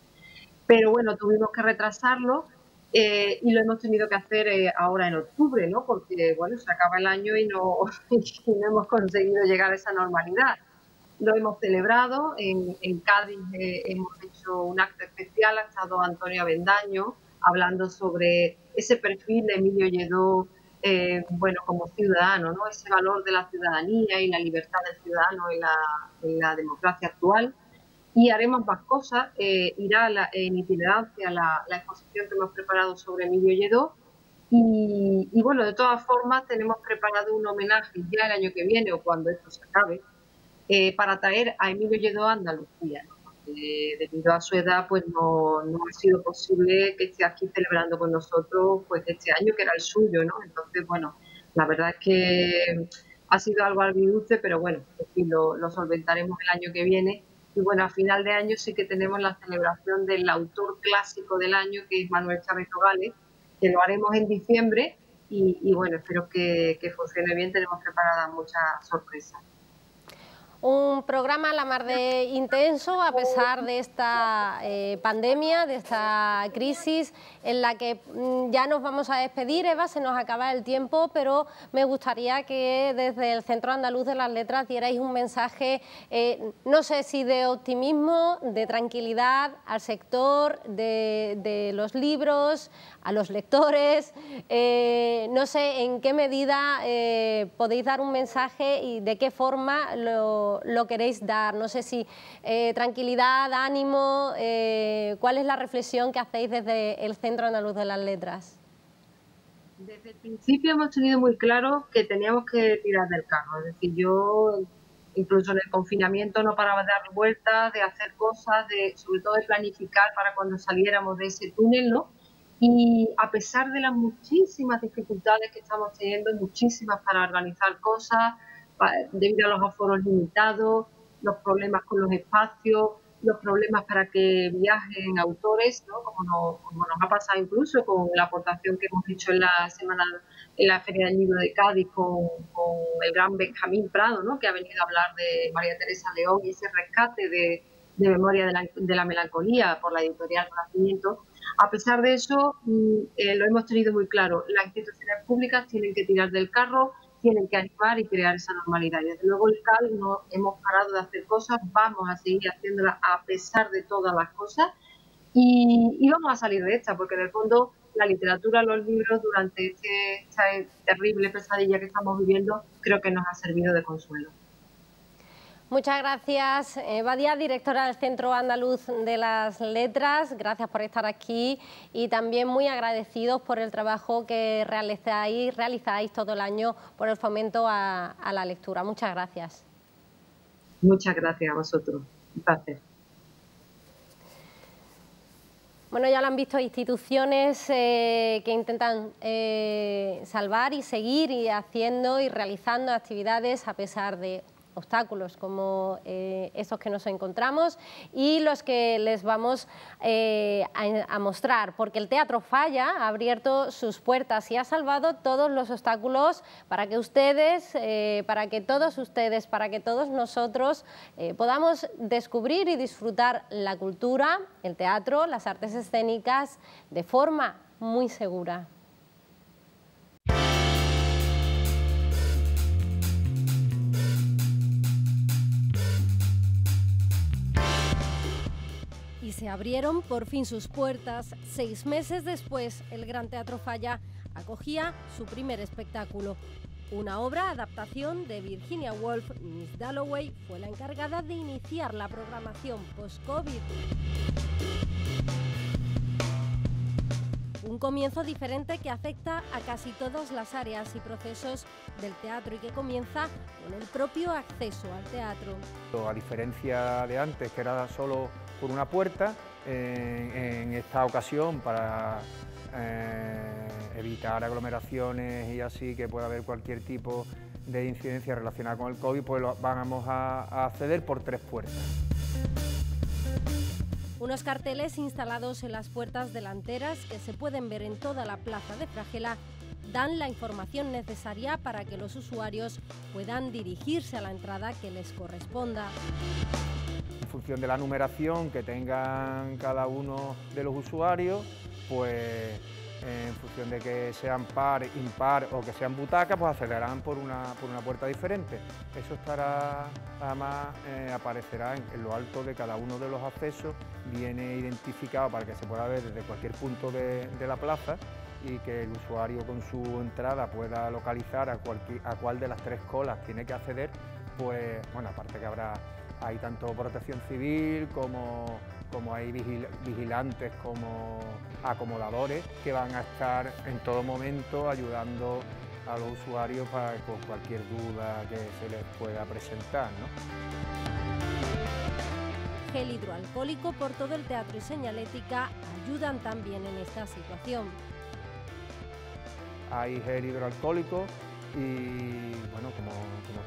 Pero bueno, tuvimos que retrasarlo y lo hemos tenido que hacer ahora en octubre, ¿no? Porque, bueno, se acaba el año y no hemos conseguido llegar a esa normalidad. Lo hemos celebrado, en Cádiz hemos hecho un acto especial, ha estado Antonio Avendaño hablando sobre ese perfil de Emilio Lledó, bueno, como ciudadano, ¿no? Ese valor de la ciudadanía y la libertad del ciudadano en la democracia actual. Y haremos más cosas. Irá en itinerancia la exposición que hemos preparado sobre Emilio Lledó. Y bueno, de todas formas, tenemos preparado un homenaje ya el año que viene o cuando esto se acabe, para traer a Emilio Lledó a Andalucía, ¿no? Debido a su edad, pues no ha sido posible que esté aquí celebrando con nosotros pues este año que era el suyo, ¿no? Entonces, bueno, la verdad es que ha sido algo agridulce, pero bueno, en fin, lo solventaremos el año que viene. Y bueno, a final de año sí que tenemos la celebración del autor clásico del año, que es Manuel Chávez Nogales, que lo haremos en diciembre y bueno, espero que funcione bien. Tenemos preparadas muchas sorpresas. Un programa a la mar de intenso a pesar de esta pandemia, de esta crisis en la que ya nos vamos a despedir. Eva, se nos acaba el tiempo, pero me gustaría que desde el Centro Andaluz de las Letras dierais un mensaje, no sé si de optimismo, de tranquilidad al sector de los libros, a los lectores, no sé en qué medida podéis dar un mensaje y de qué forma lo queréis dar, no sé si tranquilidad, ánimo, ¿cuál es la reflexión que hacéis desde el Centro Andaluz de las Letras? Desde el principio hemos tenido muy claro que teníamos que tirar del carro, es decir, yo incluso en el confinamiento no paraba de dar vueltas, de hacer cosas, sobre todo de planificar para cuando saliéramos de ese túnel, ¿no? Y a pesar de las muchísimas dificultades que estamos teniendo, muchísimas para organizar cosas, debido a los aforos limitados, los problemas con los espacios, los problemas para que viajen autores, ¿no? Como nos ha pasado incluso con la aportación que hemos hecho en la Feria del Libro de Cádiz con el gran Benjamín Prado, ¿no? Que ha venido a hablar de María Teresa León y ese rescate de Memoria de la Melancolía por la editorial Renacimiento. A pesar de eso, lo hemos tenido muy claro, las instituciones públicas tienen que tirar del carro, tienen que animar y crear esa normalidad. Desde luego el CAL no hemos parado de hacer cosas, vamos a seguir haciéndolas a pesar de todas las cosas y vamos a salir de esta, porque en el fondo la literatura, los libros, durante esta terrible pesadilla que estamos viviendo, creo que nos ha servido de consuelo. Muchas gracias, Eva Díaz, directora del Centro Andaluz de las Letras. Gracias por estar aquí y también muy agradecidos por el trabajo que realizáis todo el año por el fomento a la lectura. Muchas gracias. Muchas gracias a vosotros. Un placer. Bueno, ya lo han visto, instituciones que intentan salvar y seguir y haciendo y realizando actividades a pesar de obstáculos como estos que nos encontramos y los que les vamos a mostrar, porque el Teatro Falla ha abierto sus puertas y ha salvado todos los obstáculos para que ustedes, para que todos nosotros podamos descubrir y disfrutar la cultura, el teatro, las artes escénicas de forma muy segura. Y se abrieron por fin sus puertas. 6 meses después, el Gran Teatro Falla acogía su primer espectáculo. Una obra, adaptación de Virginia Woolf, Miss Dalloway, fue la encargada de iniciar la programación post-COVID. Un comienzo diferente que afecta a casi todas las áreas y procesos del teatro y que comienza con el propio acceso al teatro. A diferencia de antes, que era solo por una puerta, en esta ocasión, para evitar aglomeraciones y así que pueda haber cualquier tipo de incidencia relacionada con el COVID, pues vamos a acceder por 3 puertas. Unos carteles instalados en las puertas delanteras, que se pueden ver en toda la plaza de Fragela, dan la información necesaria para que los usuarios puedan dirigirse a la entrada que les corresponda. En función de la numeración que tengan cada uno de los usuarios, pues en función de que sean par, impar o que sean butacas, pues accederán por una puerta diferente. Eso estará, además, aparecerá en lo alto de cada uno de los accesos, viene identificado para que se pueda ver desde cualquier punto de la plaza y que el usuario con su entrada pueda localizar a cuál de las 3 colas tiene que acceder, pues, bueno, aparte que habrá, hay tanto protección civil como hay vigilantes, como acomodadores que van a estar en todo momento ayudando a los usuarios para, con cualquier duda que se les pueda presentar, ¿no? Gel hidroalcohólico por todo el teatro y señalética ayudan también en esta situación. Hay gel hidroalcohólico y, bueno, como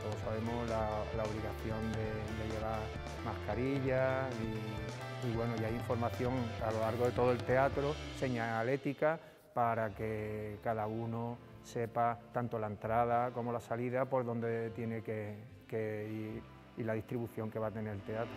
todos sabemos, la obligación de llevar mascarilla y bueno, ya hay información a lo largo de todo el teatro, señalética, para que cada uno sepa tanto la entrada como la salida por donde tiene que ir y la distribución que va a tener el teatro.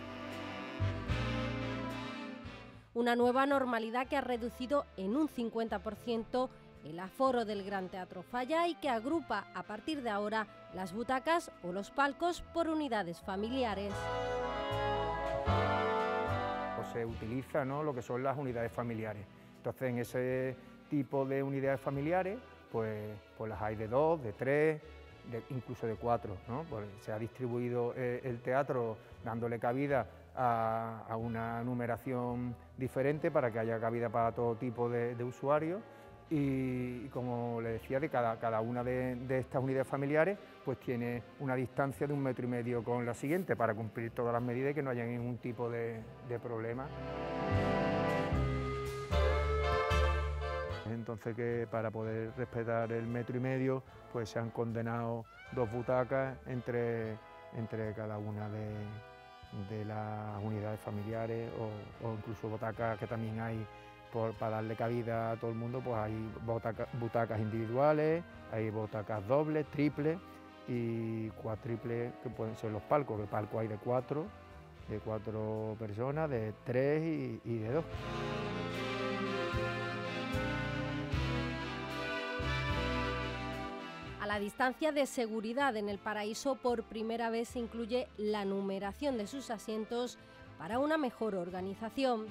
Una nueva normalidad que ha reducido en un 50% el aforo del Gran Teatro Falla y que agrupa a partir de ahora las butacas o los palcos por unidades familiares. Pues se utiliza, ¿no?, lo que son las unidades familiares. Entonces, en ese tipo de unidades familiares, pues las hay de 2, de 3, incluso de 4, ¿no? Pues se ha distribuido el teatro dándole cabida a una numeración diferente para que haya cabida para todo tipo de usuarios. Y como le decía, de cada una de estas unidades familiares pues tiene una distancia de 1,5 metros con la siguiente para cumplir todas las medidas y que no haya ningún tipo de problema. Entonces, que para poder respetar el 1,5 metros pues se han condenado 2 butacas entre cada una de las unidades familiares o incluso butacas que también hay. Para darle cabida a todo el mundo, pues hay butacas individuales, hay butacas dobles, triples y cuatriples, que pueden ser los palcos, que el palco hay de cuatro personas, de 3 y de 2. A la distancia de seguridad en el Paraíso por primera vez se incluye la numeración de sus asientos para una mejor organización.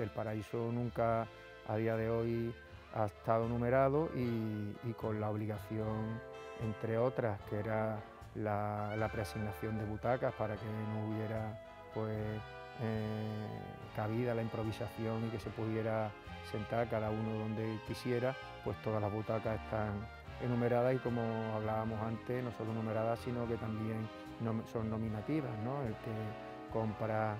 El Paraíso nunca, a día de hoy, ha estado numerado y con la obligación, entre otras, que era la preasignación de butacas para que no hubiera cabida a la improvisación y que se pudiera sentar cada uno donde quisiera, pues todas las butacas están enumeradas y, como hablábamos antes, no solo numeradas, sino que también son nominativas, ¿no? El que compra...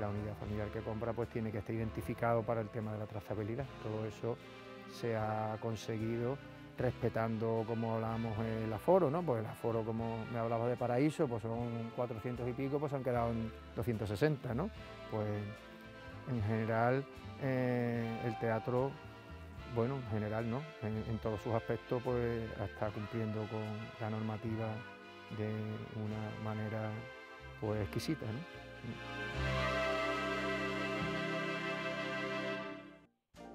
La unidad familiar que compra pues tiene que estar identificado para el tema de la trazabilidad. Todo eso se ha conseguido respetando, como hablábamos, el aforo, ¿no? Pues el aforo, como me hablabas de Paraíso, pues son 400 y pico, pues han quedado en 260, ¿no? Pues en general el teatro, bueno, en general no, en todos sus aspectos pues está cumpliendo con la normativa de una manera pues exquisita, ¿no?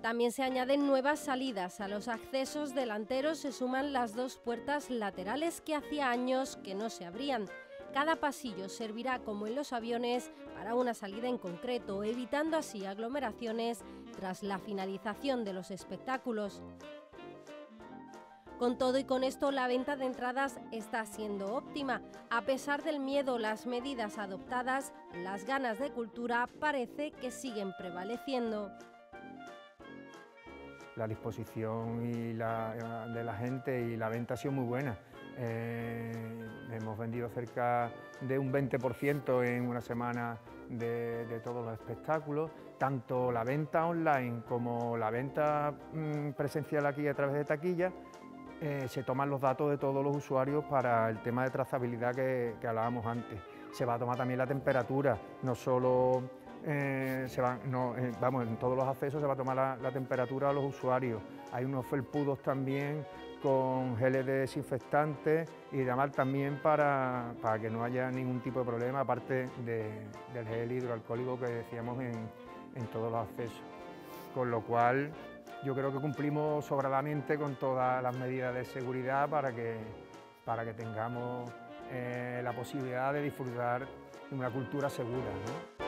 También se añaden nuevas salidas. A los accesos delanteros se suman las 2 puertas laterales que hacía años que no se abrían. Cada pasillo servirá, como en los aviones, para una salida en concreto, evitando así aglomeraciones tras la finalización de los espectáculos. Con todo y con esto, la venta de entradas está siendo óptima. A pesar del miedo, las medidas adoptadas, las ganas de cultura parece que siguen prevaleciendo. La disposición y de la gente y la venta ha sido muy buena. Hemos vendido cerca de un 20% en una semana de todos los espectáculos. Tanto la venta online como la venta presencial aquí a través de taquilla, se toman los datos de todos los usuarios para el tema de trazabilidad que hablábamos antes. Se va a tomar también la temperatura, no solo... en todos los accesos se va a tomar la temperatura a los usuarios. Hay unos felpudos también con geles de desinfectantes y demás también para que no haya ningún tipo de problema, aparte del gel hidroalcohólico que decíamos en todos los accesos. Con lo cual, yo creo que cumplimos sobradamente con todas las medidas de seguridad para que tengamos la posibilidad de disfrutar de una cultura segura, ¿no?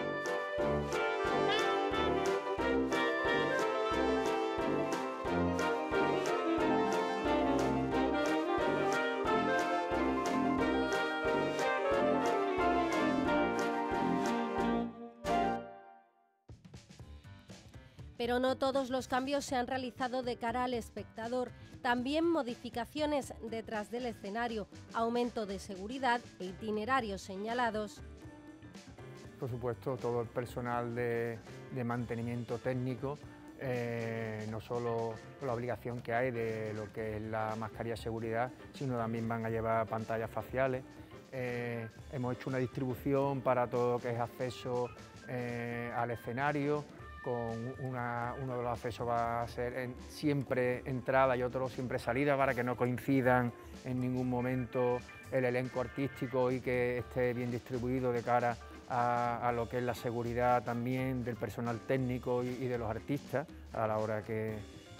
Pero no todos los cambios se han realizado de cara al espectador. También modificaciones detrás del escenario, aumento de seguridad e itinerarios señalados. Por supuesto, todo el personal de mantenimiento técnico, no solo la obligación que hay de lo que es la mascarilla de seguridad, sino también van a llevar pantallas faciales. Hemos hecho una distribución para todo lo que es acceso al escenario, con uno de los accesos va a ser siempre entrada y otro siempre salida, para que no coincidan en ningún momento el elenco artístico y que esté bien distribuido de cara a lo que es la seguridad también del personal técnico y de los artistas a la hora que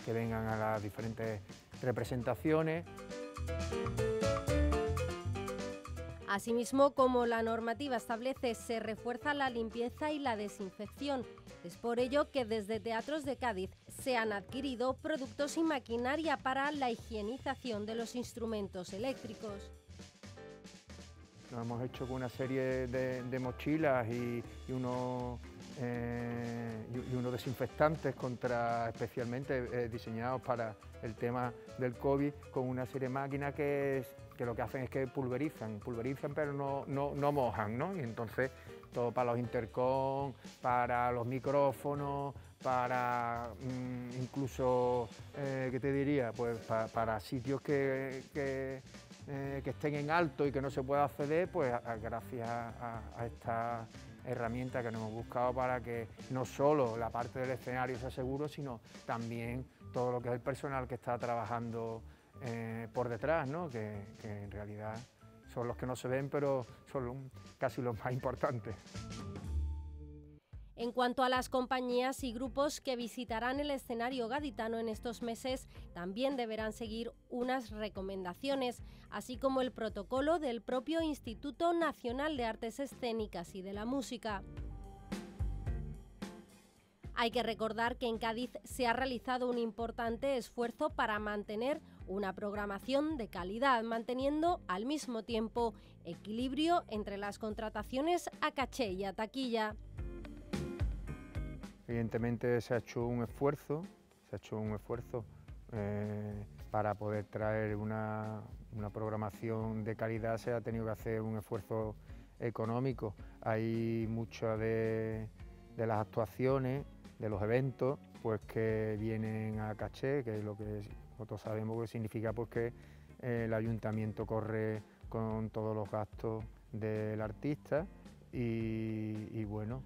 vengan a las diferentes representaciones. Asimismo, como la normativa establece, se refuerza la limpieza y la desinfección. Es por ello que desde Teatros de Cádiz se han adquirido productos y maquinaria para la higienización de los instrumentos eléctricos. Lo hemos hecho con una serie de mochilas y unos desinfectantes especialmente diseñados para el tema del COVID, con una serie de máquinas que lo que hacen es que pulverizan pero no mojan, ¿no? Y entonces todo para los intercom, para los micrófonos, para incluso, ¿qué te diría? Pues para sitios que estén en alto y que no se pueda acceder, pues gracias a esta herramienta que nos hemos buscado, para que no solo la parte del escenario sea seguro, sino también todo lo que es el personal que está trabajando por detrás, ¿no? Que en realidad son los que no se ven, pero son casi los más importantes. En cuanto a las compañías y grupos que visitarán el escenario gaditano en estos meses, también deberán seguir unas recomendaciones, así como el protocolo del propio Instituto Nacional de Artes Escénicas y de la Música. Hay que recordar que en Cádiz se ha realizado un importante esfuerzo para mantener una programación de calidad, manteniendo al mismo tiempo equilibrio entre las contrataciones a caché y a taquilla. Evidentemente se ha hecho un esfuerzo para poder traer una programación de calidad. Se ha tenido que hacer un esfuerzo económico. Hay muchas de las actuaciones, de los eventos, pues que vienen a caché, que es lo que nosotros sabemos que significa, porque el ayuntamiento corre con todos los gastos del artista y bueno,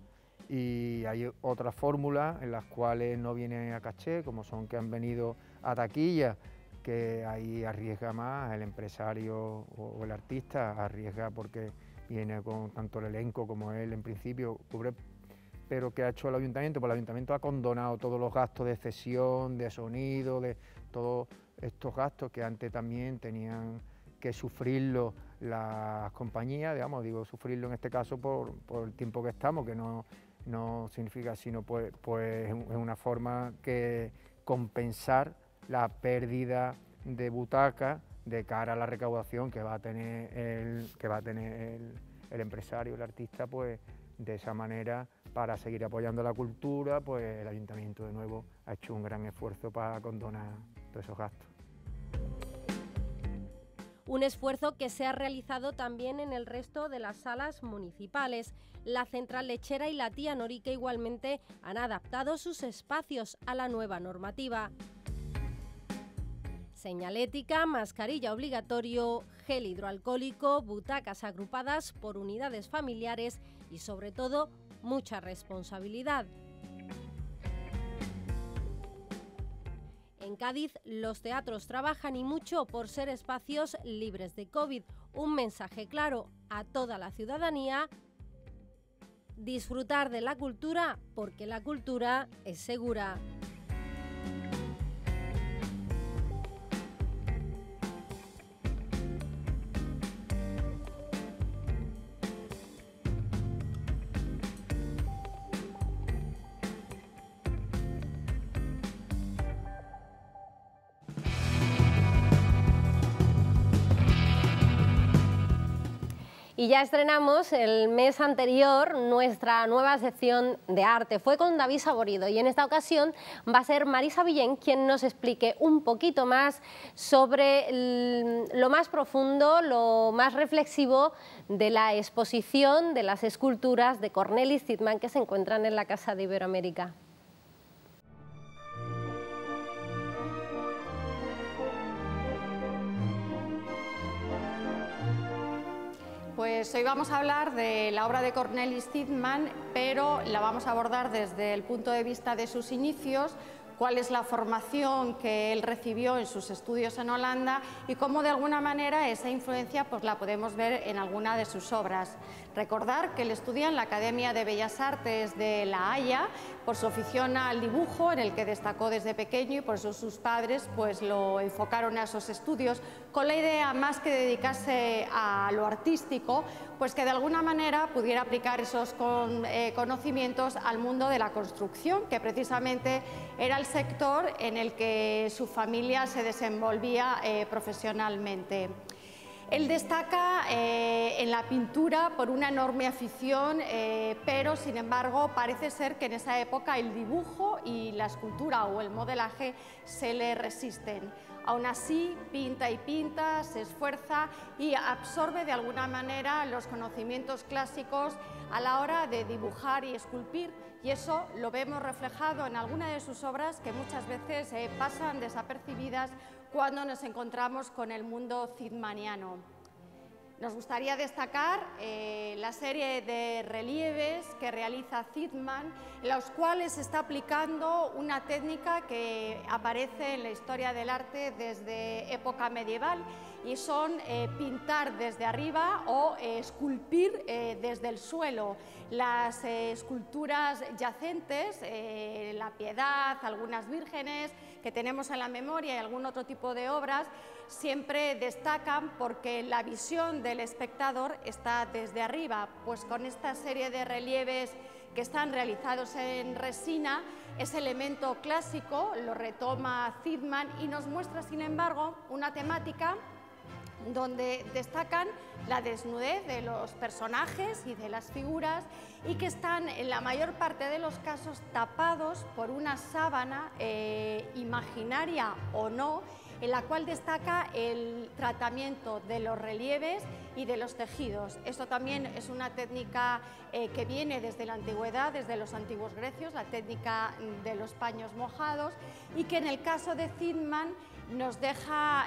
y hay otras fórmulas en las cuales no vienen a caché, como son que han venido a taquilla, que ahí arriesga más el empresario o el artista, arriesga porque viene con tanto el elenco como él en principio cubre. Pero ¿qué ha hecho el ayuntamiento? Pues el ayuntamiento ha condonado todos los gastos de cesión, de sonido, de todos estos gastos que antes también tenían que sufrirlo las compañías, digamos, digo sufrirlo en este caso por el tiempo que estamos, que no significa sino pues es una forma que compensar la pérdida de butaca de cara a la recaudación que va a tener el empresario, el artista, pues de esa manera. Para seguir apoyando la cultura, pues el ayuntamiento de nuevo ha hecho un gran esfuerzo para condonar todos esos gastos. Un esfuerzo que se ha realizado también en el resto de las salas municipales. La Central Lechera y la Tía Norica igualmente han adaptado sus espacios a la nueva normativa. Señalética, mascarilla obligatorio, gel hidroalcohólico, butacas agrupadas por unidades familiares y sobre todo mucha responsabilidad. En Cádiz los teatros trabajan y mucho por ser espacios libres de COVID. Un mensaje claro a toda la ciudadanía: disfrutar de la cultura, porque la cultura es segura. Y ya estrenamos el mes anterior nuestra nueva sección de arte. Fue con David Saborido y en esta ocasión va a ser Marisa Villén quien nos explique un poquito más sobre lo más profundo, lo más reflexivo de la exposición de las esculturas de Cornelis Zitman que se encuentran en la Casa de Iberoamérica. Pues hoy vamos a hablar de la obra de Cornelis Zitman, pero la vamos a abordar desde el punto de vista de sus inicios, cuál es la formación que él recibió en sus estudios en Holanda y cómo de alguna manera esa influencia pues la podemos ver en alguna de sus obras. Recordar que él estudia en la Academia de Bellas Artes de La Haya por su afición al dibujo, en el que destacó desde pequeño, y por eso sus padres pues lo enfocaron a esos estudios con la idea, más que dedicarse a lo artístico, pues que de alguna manera pudiera aplicar esos conocimientos al mundo de la construcción, que precisamente era el sector en el que su familia se desenvolvía profesionalmente. Él destaca en la pintura por una enorme afición, pero sin embargo parece ser que en esa época el dibujo y la escultura o el modelaje se le resisten. Aún así, pinta y pinta, se esfuerza y absorbe de alguna manera los conocimientos clásicos a la hora de dibujar y esculpir, y eso lo vemos reflejado en alguna de sus obras que muchas veces pasan desapercibidas cuando nos encontramos con el mundo zitmaniano. Nos gustaría destacar la serie de relieves que realiza Zitman, en los cuales está aplicando una técnica que aparece en la historia del arte desde época medieval, y son pintar desde arriba o esculpir desde el suelo. Las esculturas yacentes, la Piedad, algunas vírgenes que tenemos en la memoria y algún otro tipo de obras, siempre destacan porque la visión del espectador está desde arriba. Pues con esta serie de relieves que están realizados en resina, ese elemento clásico lo retoma Zitman y nos muestra, sin embargo, una temática donde destacan la desnudez de los personajes y de las figuras, y que están en la mayor parte de los casos tapados por una sábana imaginaria o no, en la cual destaca el tratamiento de los relieves y de los tejidos. Esto también es una técnica que viene desde la antigüedad, desde los antiguos grecios, la técnica de los paños mojados, y que en el caso de Zitman nos deja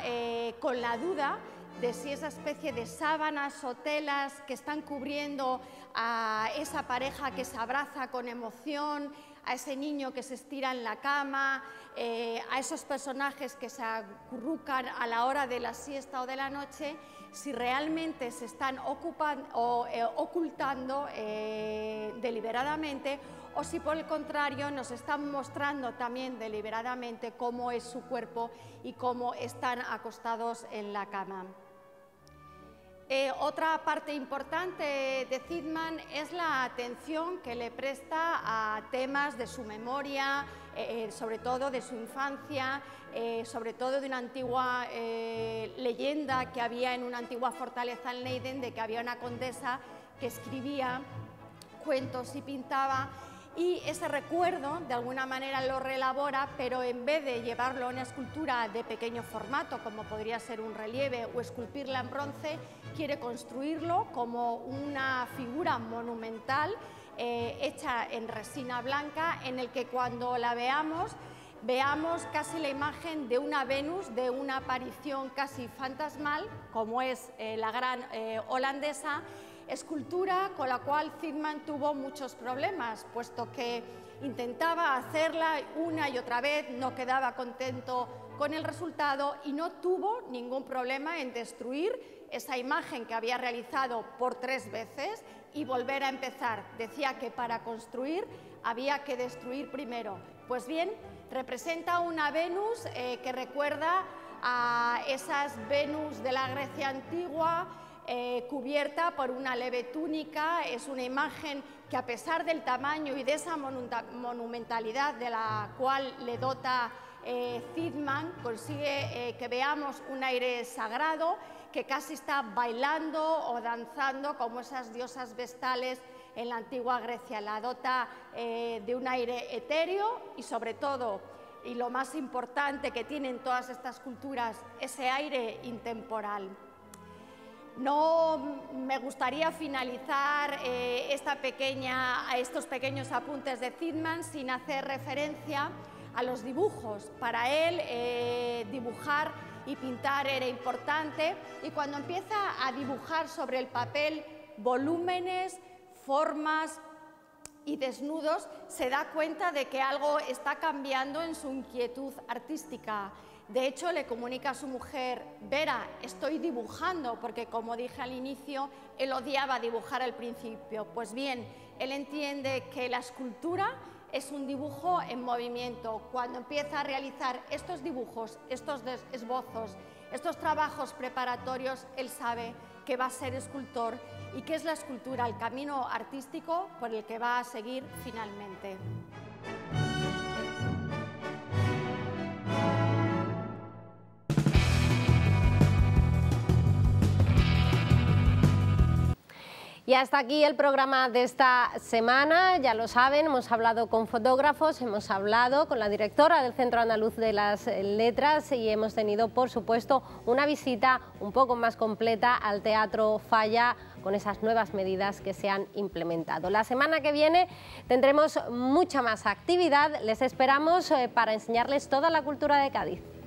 con la duda de si esa especie de sábanas o telas que están cubriendo a esa pareja que se abraza con emoción, a ese niño que se estira en la cama, a esos personajes que se acurrucan a la hora de la siesta o de la noche, si realmente se están ocultando deliberadamente, o si por el contrario nos están mostrando también deliberadamente cómo es su cuerpo y cómo están acostados en la cama. Otra parte importante de Zitman es la atención que le presta a temas de su memoria, sobre todo de su infancia, sobre todo de una antigua leyenda que había en una antigua fortaleza en Leiden, de que había una condesa que escribía cuentos y pintaba, y ese recuerdo de alguna manera lo reelabora, pero en vez de llevarlo a una escultura de pequeño formato, como podría ser un relieve o esculpirla en bronce, quiere construirlo como una figura monumental hecha en resina blanca, en el que cuando la veamos casi la imagen de una Venus, de una aparición casi fantasmal, como es la gran holandesa, escultura con la cual Zitman tuvo muchos problemas, puesto que intentaba hacerla una y otra vez, no quedaba contento con el resultado y no tuvo ningún problema en destruir esa imagen que había realizado por 3 veces y volver a empezar. Decía que para construir había que destruir primero. Pues bien, representa una Venus que recuerda a esas Venus de la Grecia antigua, cubierta por una leve túnica. Es una imagen que, a pesar del tamaño y de esa monumentalidad de la cual le dota Zitman, consigue que veamos un aire sagrado, que casi está bailando o danzando como esas diosas vestales en la antigua Grecia. La dota de un aire etéreo y, sobre todo, y lo más importante que tienen todas estas culturas, ese aire intemporal. No me gustaría finalizar estos pequeños apuntes de Zitman sin hacer referencia a los dibujos. Para él, dibujar y pintar era importante, y cuando empieza a dibujar sobre el papel volúmenes, formas y desnudos, se da cuenta de que algo está cambiando en su inquietud artística. De hecho, le comunica a su mujer, Vera, estoy dibujando, porque como dije al inicio, él odiaba dibujar al principio. Pues bien, él entiende que la escultura es un dibujo en movimiento. Cuando empieza a realizar estos dibujos, estos esbozos, estos trabajos preparatorios, él sabe que va a ser escultor y que es la escultura, el camino artístico por el que va a seguir finalmente. Y hasta aquí el programa de esta semana. Ya lo saben, hemos hablado con fotógrafos, hemos hablado con la directora del Centro Andaluz de las Letras y hemos tenido, por supuesto, una visita un poco más completa al Teatro Falla con esas nuevas medidas que se han implementado. La semana que viene tendremos mucha más actividad. Les esperamos para enseñarles toda la cultura de Cádiz.